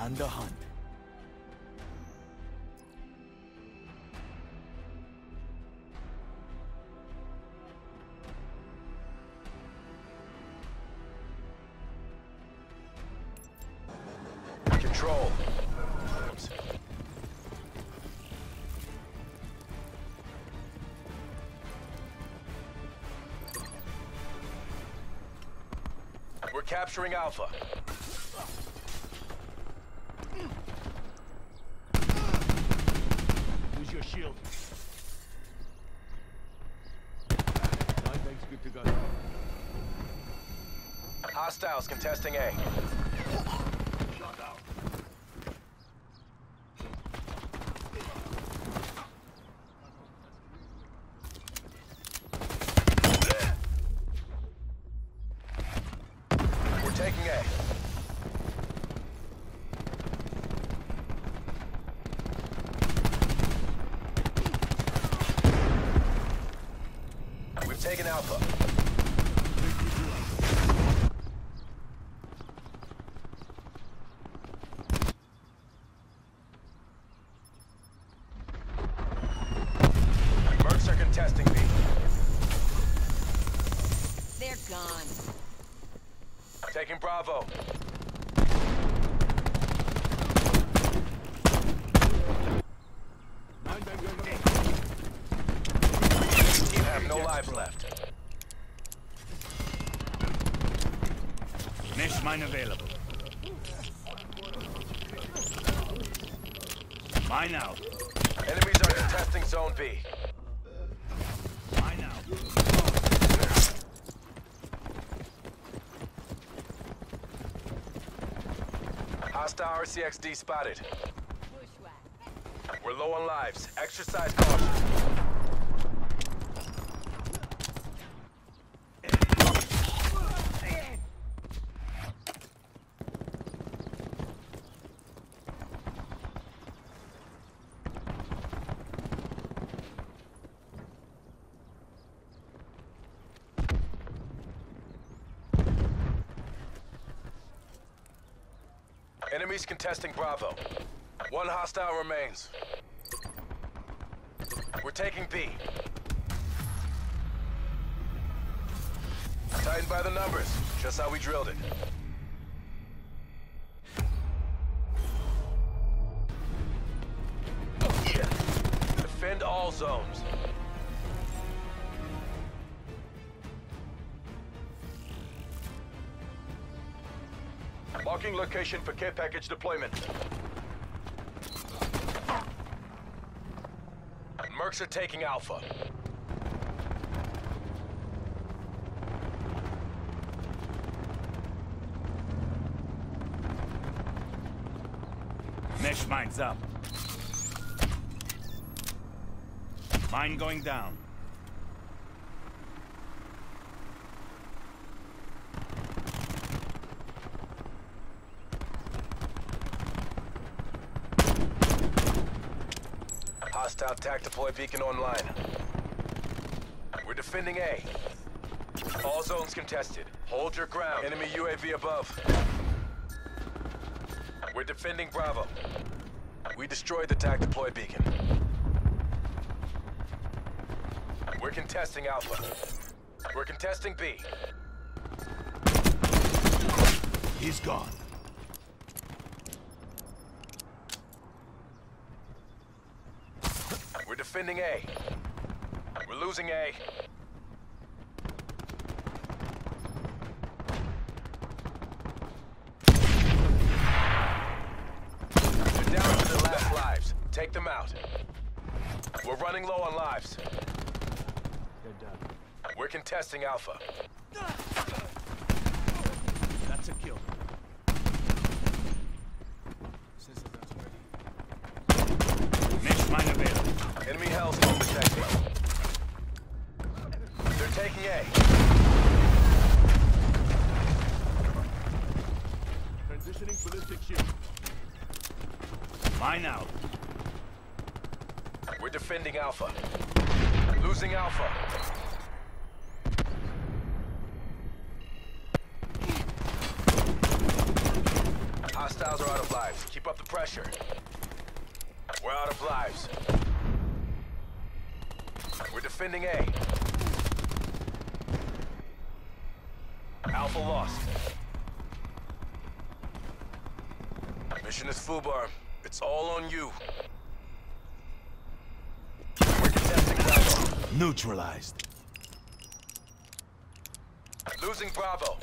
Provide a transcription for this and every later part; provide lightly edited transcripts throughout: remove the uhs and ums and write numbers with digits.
and the hunt. Control. We're capturing Alpha. Use your shield. Lineback's good to go. Hostiles contesting A. Taking A. We've taken Alpha. Mercs are contesting B. They're gone. Taking Bravo. You have no lives left. Mesh mine available. Mine out. Enemies are contesting Zone B. Mine out. Hostile RCXD spotted. We're low on lives. Exercise caution. Enemies contesting Bravo. One hostile remains. We're taking B. Tightened by the numbers, just how we drilled it. Defend all zones. Marking location for care package deployment. Mercs are taking Alpha. Mesh mine's up. Mine going down. Hostile TAC deploy beacon online. We're defending A. All zones contested. Hold your ground. Enemy UAV above. We're defending Bravo. We destroyed the TAC deploy beacon. We're contesting Alpha. We're contesting B. He's gone. Defending A. We're losing A. They're down to their last lives. Take them out. We're running low on lives. They're done. We're contesting Alpha. That's a kill. Mesh mine available. Enemy health is protected. They're taking A. Transitioning ballistic shield. Mine out. We're defending Alpha. Losing Alpha. Hostiles are out of life. pressure. We're out of lives. We're defending A. Alpha lost. Mission is Fubar. It's all on you. We're contesting Bravo. Neutralized. Losing Bravo.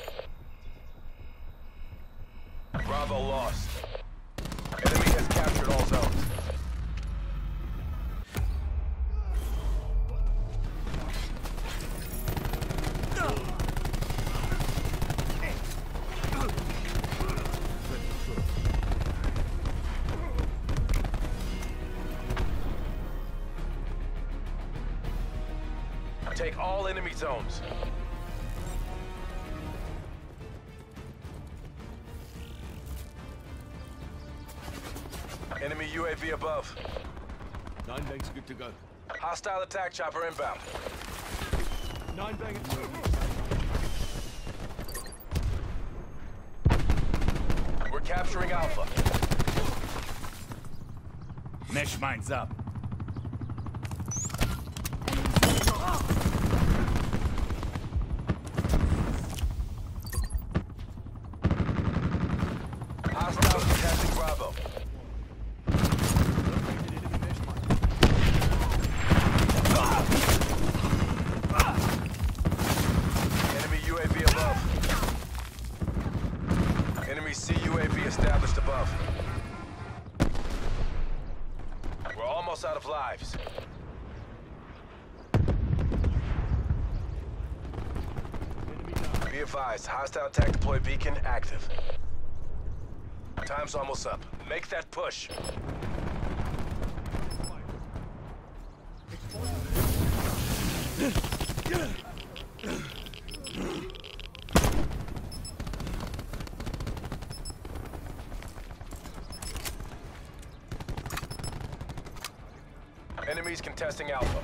Bravo lost. Enemy has captured all zones. Take all enemy zones. Enemy UAV above. 9 banks good to go. Hostile attack chopper inbound. 9 banks. We're capturing Alpha. Mesh mines up. Established above. We're almost out of lives. Be advised, hostile attack deploy beacon active. Time's almost up. Make that push. Enemies contesting Alpha.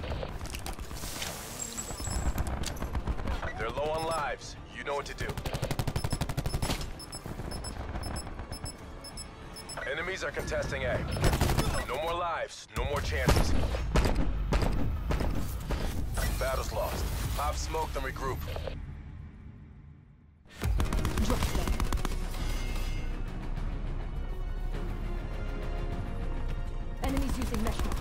They're low on lives. You know what to do. Enemies are contesting A. No more lives, no more chances. Battle's lost. Pop smoke, then regroup. Enemies using mesh mines.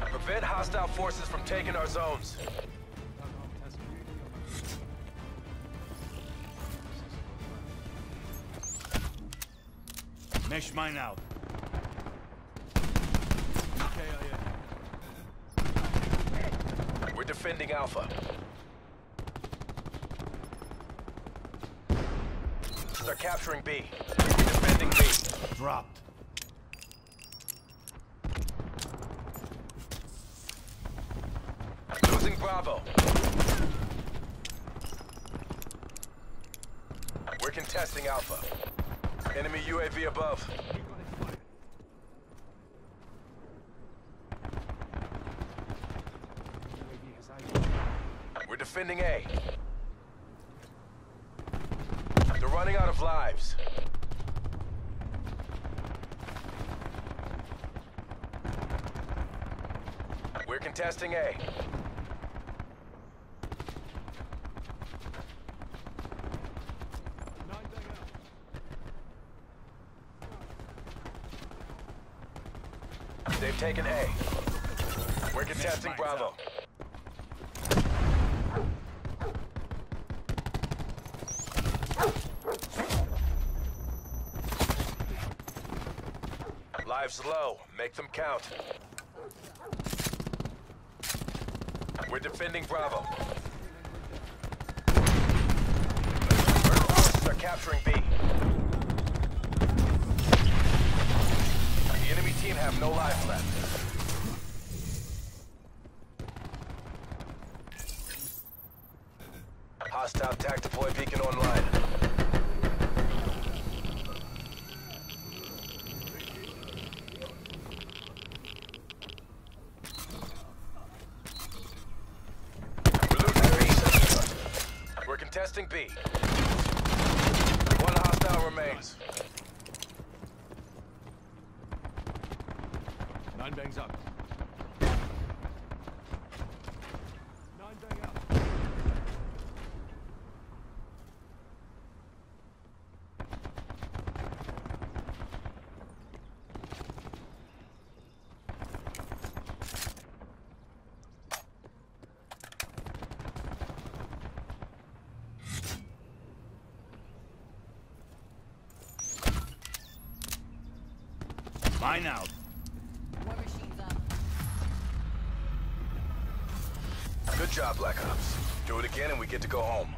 Prevent hostile forces from taking our zones. Mesh mine out. We're defending Alpha. They're capturing B. We're defending B. Dropped. Losing Bravo. We're contesting Alpha. Enemy UAV above. We're defending A. They're running out of lives. We're contesting A. They've taken A. We're contesting Bravo. Lives low. Make them count. We're defending Bravo. Forces are capturing B. The enemy team have no lives left. Hostile TAC deploy beacon online. Contesting B. One hostile remains. Nine bangs up. Nine bang up. Mine out. War machines up. Good job, Black Ops. Do it again and we get to go home.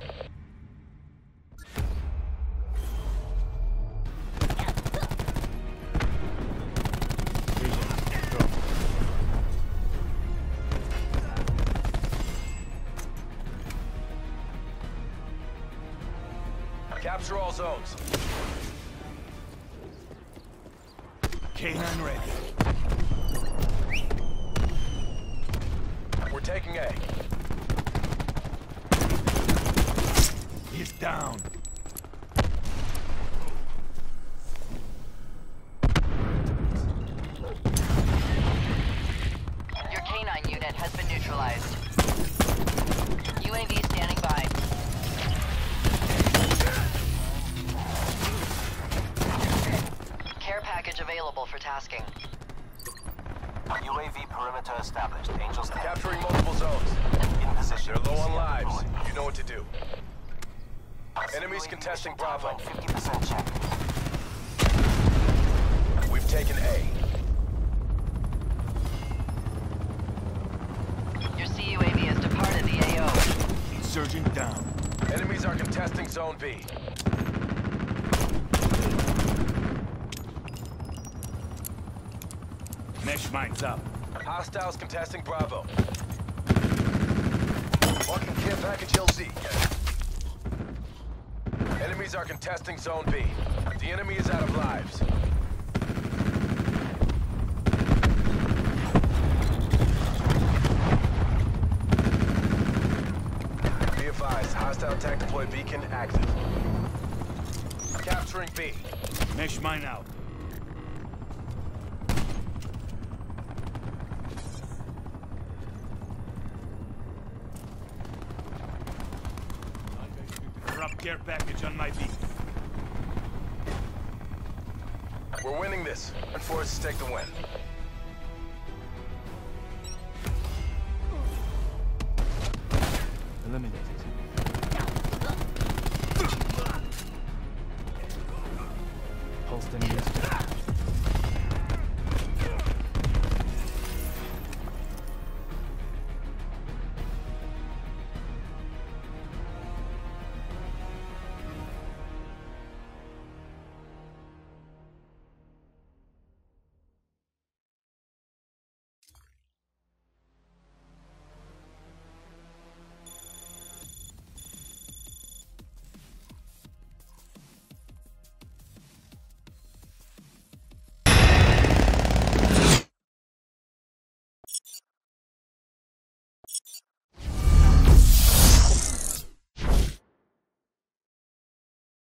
Capture all zones. K9 ready. We're taking A. He's down. Your K9 unit has been neutralized. UAV standing by. Available for tasking. UAV perimeter established. Angels capturing multiple zones. In position. They're low on lives. You know what to do. Enemies contesting Bravo. 50% check. We've taken A. Your CUAV has departed the AO. Insurgent down. Enemies are contesting Zone B. Mesh mines up. Hostiles contesting Bravo. Marking care package LZ. Enemies are contesting Zone B. The enemy is out of lives. Be advised, hostile attack deploy beacon active. Capturing B. Mesh mine out. Care package on my beat. We're winning this, and forced to take the win. Eliminated.